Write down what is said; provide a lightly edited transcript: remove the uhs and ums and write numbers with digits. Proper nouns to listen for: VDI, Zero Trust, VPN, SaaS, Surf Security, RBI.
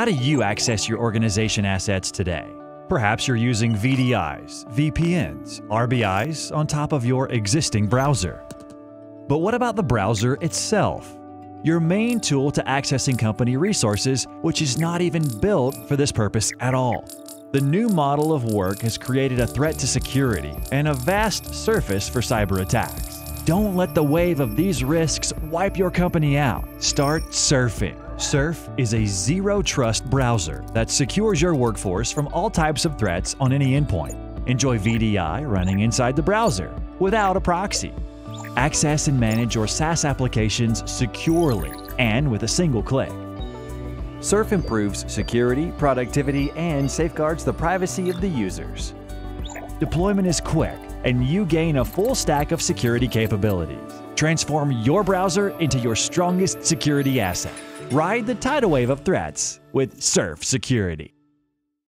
how do you access your organization assets today? Perhaps you're using VDIs, VPNs, RBIs on top of your existing browser. But what about the browser itself? Your main tool to accessing company resources, which is not even built for this purpose at all. The new model of work has created a threat to security and a vast surface for cyber attacks. Don't let the wave of these risks wipe your company out. Start surfing. Surf is a zero-trust browser that secures your workforce from all types of threats on any endpoint. Enjoy VDI running inside the browser without a proxy. Access and manage your SaaS applications securely and with a single click. Surf improves security, productivity, and safeguards the privacy of the users. Deployment is quick, and you gain a full stack of security capabilities. Transform your browser into your strongest security asset. Ride the tidal wave of threats with Surf Security.